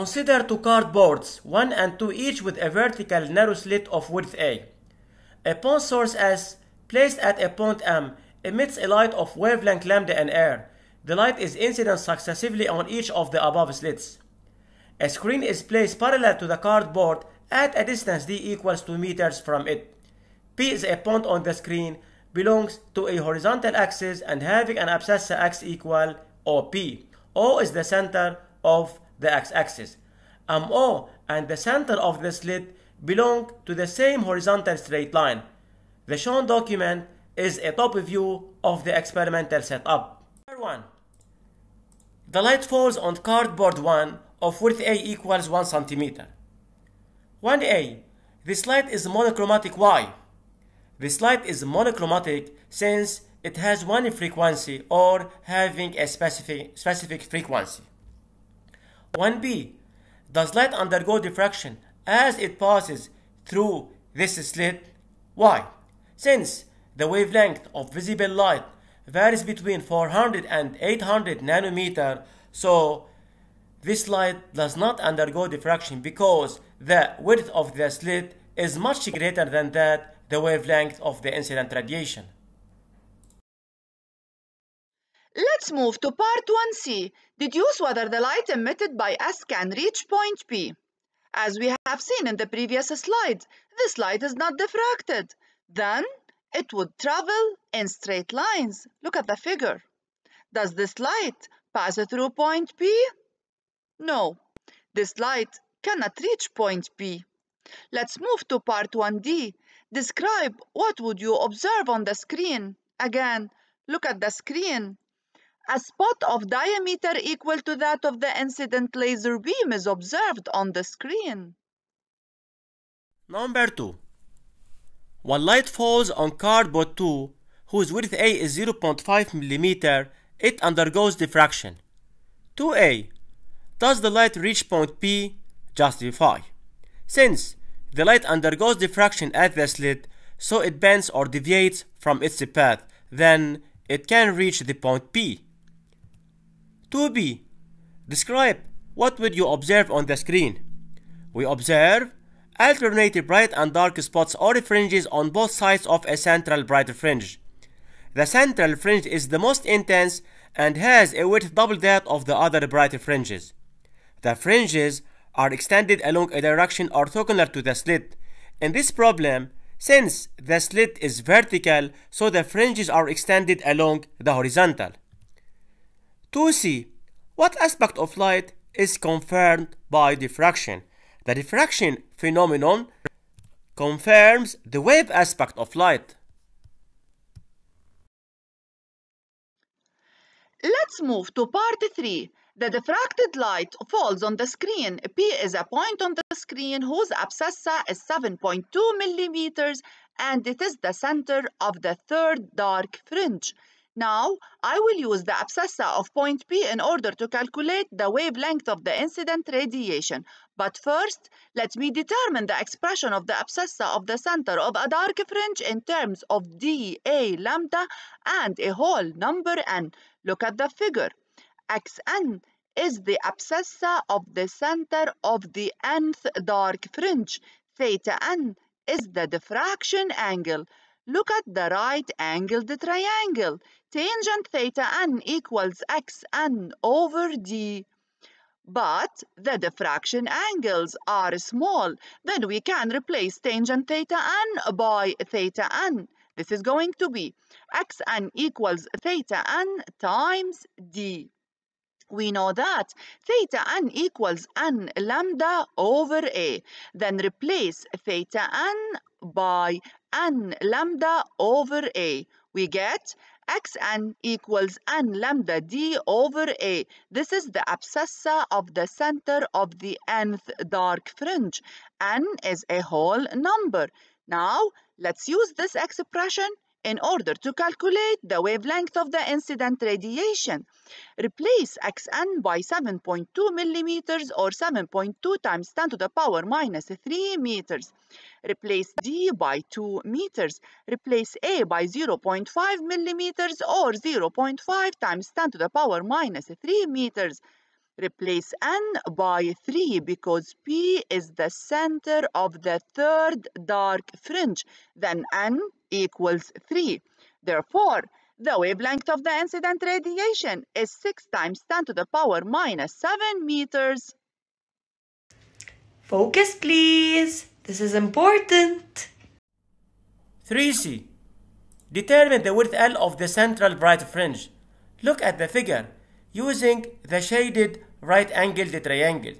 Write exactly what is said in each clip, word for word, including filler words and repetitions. Consider two cardboards, one and two each with a vertical narrow slit of width A. A point source S placed at a point M emits a light of wavelength lambda and air. The light is incident successively on each of the above slits. A screen is placed parallel to the cardboard at a distance d equals two meters from it. P is a point on the screen, belongs to a horizontal axis and having an abscissa x equal O P. O is the center of the x-axis. M O and the center of the slit belong to the same horizontal straight line. The shown document is a top view of the experimental setup. Number one. The light falls on cardboard one of width A equals one centimeter. one A. This light is monochromatic. Why? This light is monochromatic since it has one frequency or having a specific, specific frequency. one B. Does light undergo diffraction as it passes through this slit? Why? Since the wavelength of visible light varies between four hundred and eight hundred nanometer, so this light does not undergo diffraction because the width of the slit is much greater than that the wavelength of the incident radiation. Let's move to part one C. Deduce whether the light emitted by S can reach point P. As we have seen in the previous slide, this light is not diffracted. Then, it would travel in straight lines. Look at the figure. Does this light pass through point P? No, this light cannot reach point P. Let's move to part one D. Describe what would you observe on the screen. Again, look at the screen. A spot of diameter equal to that of the incident laser beam is observed on the screen. Number two. When light falls on cardboard two, whose width A is zero point five millimeter, it undergoes diffraction. two A. Does the light reach point P? Justify. Since the light undergoes diffraction at the slit, so it bends or deviates from its path, then it can reach the point P. two B. Describe what would you observe on the screen. We observe alternating bright and dark spots or fringes on both sides of a central bright fringe. The central fringe is the most intense and has a width double that of the other bright fringes. The fringes are extended along a direction orthogonal to the slit. In this problem, since the slit is vertical, so the fringes are extended along the horizontal. two C. What aspect of light is confirmed by diffraction? The diffraction phenomenon confirms the wave aspect of light. Let's move to part three. The diffracted light falls on the screen. P is a point on the screen whose abscissa is seven point two millimeters and it is the center of the third dark fringe. Now, I will use the abscissa of point P in order to calculate the wavelength of the incident radiation. But first, let me determine the expression of the abscissa of the center of a dark fringe in terms of d, a, lambda, and a whole number n. Look at the figure. Xn is the abscissa of the center of the nth dark fringe. Theta n is the diffraction angle. Look at the right-angled triangle. Tangent theta n equals xn over d. But the diffraction angles are small. Then we can replace tangent theta n by theta n. This is going to be xn equals theta n times d. We know that theta n equals n lambda over a. Then replace theta n by n lambda over a. We get xn equals n lambda d over a. This is the abscissa of the center of the nth dark fringe. N is a whole number. Now, let's use this expression in order to calculate the wavelength of the incident radiation. Replace xn by seven point two millimeters or seven point two times ten to the power minus three meters. Replace d by two meters. Replace a by zero point five millimeters or zero point five times ten to the power minus three meters. Replace n by three because P is the center of the third dark fringe. Then n equals three. Therefore, the wavelength of the incident radiation is six times ten to the power minus seven meters. Focus, please. This is important. three C. Determine the width L of the central bright fringe. Look at the figure using the shaded right-angled triangle.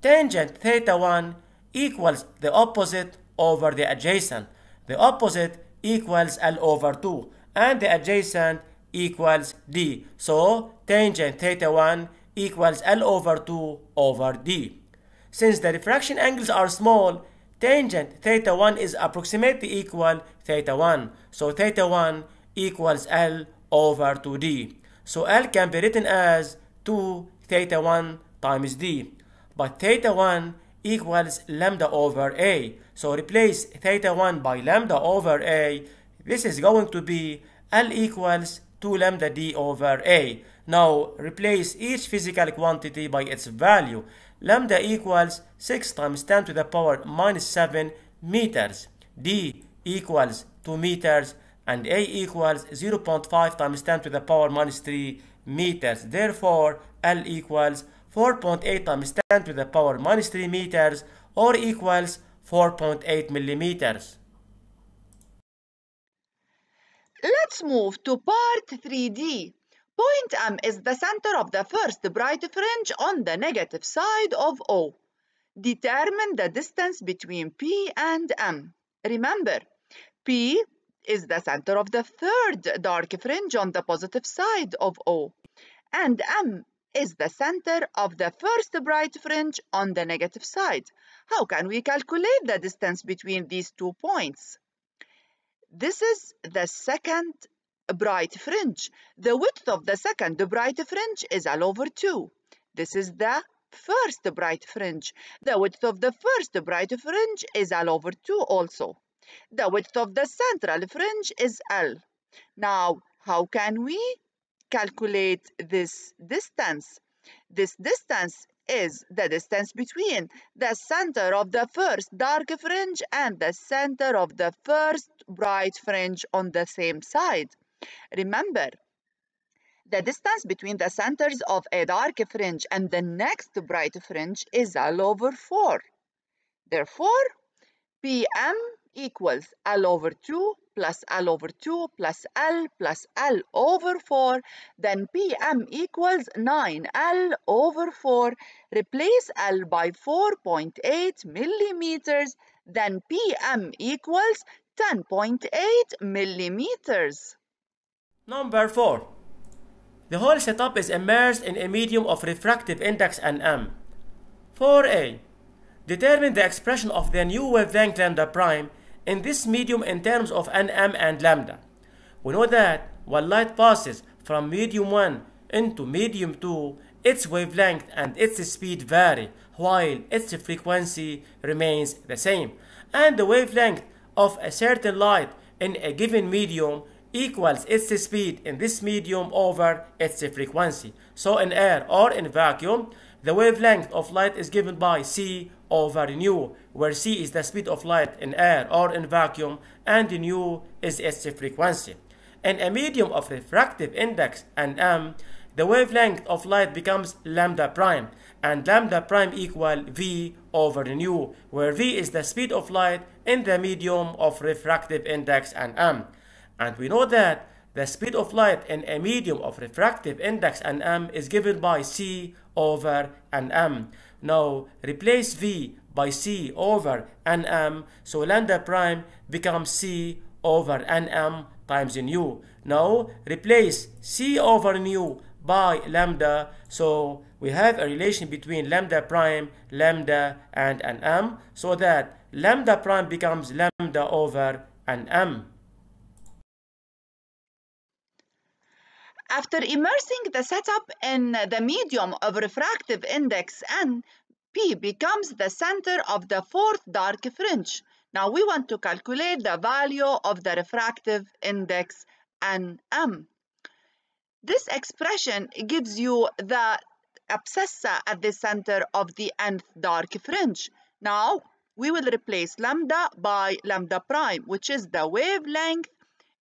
Tangent theta one equals the opposite over the adjacent. The opposite equals L over two. And the adjacent equals D. So, tangent theta one equals L over two over D. Since the refraction angles are small, tangent theta one is approximately equal theta one. So, theta one equals L over two D. So, L can be written as two theta one times D. But theta one equals lambda over A. So, replace theta one by lambda over A. This is going to be L equals two lambda D over A. Now, replace each physical quantity by its value. Lambda equals six times ten to the power minus seven meters. D equals two meters. And A equals zero point five times ten to the power minus three meters. Therefore, L equals four point eight times ten to the power minus three meters, or equals four point eight millimeters. Let's move to part three D. Point M is the center of the first bright fringe on the negative side of O. Determine the distance between P and M. Remember, P is the center of the third dark fringe on the positive side of O, and M is the center of the first bright fringe on the negative side. How can we calculate the distance between these two points? This is the second bright fringe. The width of the second bright fringe is L over two. This is the first bright fringe. The width of the first bright fringe is L over two also. The width of the central fringe is L. Now, how can we calculate this distance? This distance is the distance between the center of the first dark fringe and the center of the first bright fringe on the same side. Remember, the distance between the centers of a dark fringe and the next bright fringe is L over four. Therefore, P M equals L over two plus L over two plus L plus L over four. Then P M equals nine L over four. Replace L by four point eight millimeters. Then P M equals ten point eight millimeters. Number four. The whole setup is immersed in a medium of refractive index N M. four A. Determine the expression of the new wavelength lambda prime in this medium in terms of N M and lambda. We know that when light passes from medium one into medium two, its wavelength and its speed vary, while its frequency remains the same. And the wavelength of a certain light in a given medium equals its speed in this medium over its frequency. So in air or in vacuum, the wavelength of light is given by C over nu, where C is the speed of light in air or in vacuum, and nu is its frequency. In a medium of refractive index N M, the wavelength of light becomes lambda prime, and lambda prime equal V over nu, where V is the speed of light in the medium of refractive index N M. And we know that the speed of light in a medium of refractive index N M is given by C over N M. Now, replace V by C over N M, so lambda prime becomes C over N M times nu. Now, replace C over nu by lambda, so we have a relation between lambda prime, lambda, and N M, so that lambda prime becomes lambda over N M. After immersing the setup in the medium of refractive index N, P becomes the center of the fourth dark fringe. Now we want to calculate the value of the refractive index N M. This expression gives you the abscissa at the center of the nth dark fringe. Now, we will replace lambda by lambda prime, which is the wavelength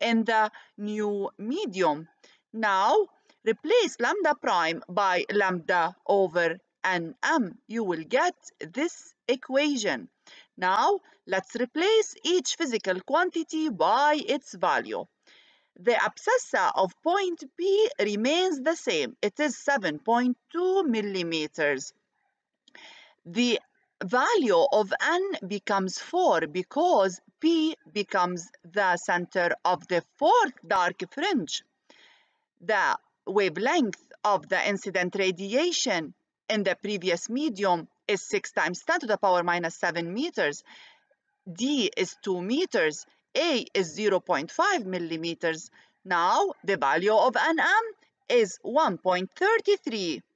in the new medium. Now, replace lambda prime by lambda over nm. You will get this equation. Now, let's replace each physical quantity by its value. The abscissa of point P remains the same. It is seven point two millimeters. The value of n becomes four because P becomes the center of the fourth dark fringe. The wavelength of the incident radiation in the previous medium is six times ten to the power minus seven meters. D is two meters. A is zero point five millimeters. Now, the value of N M is one point three three.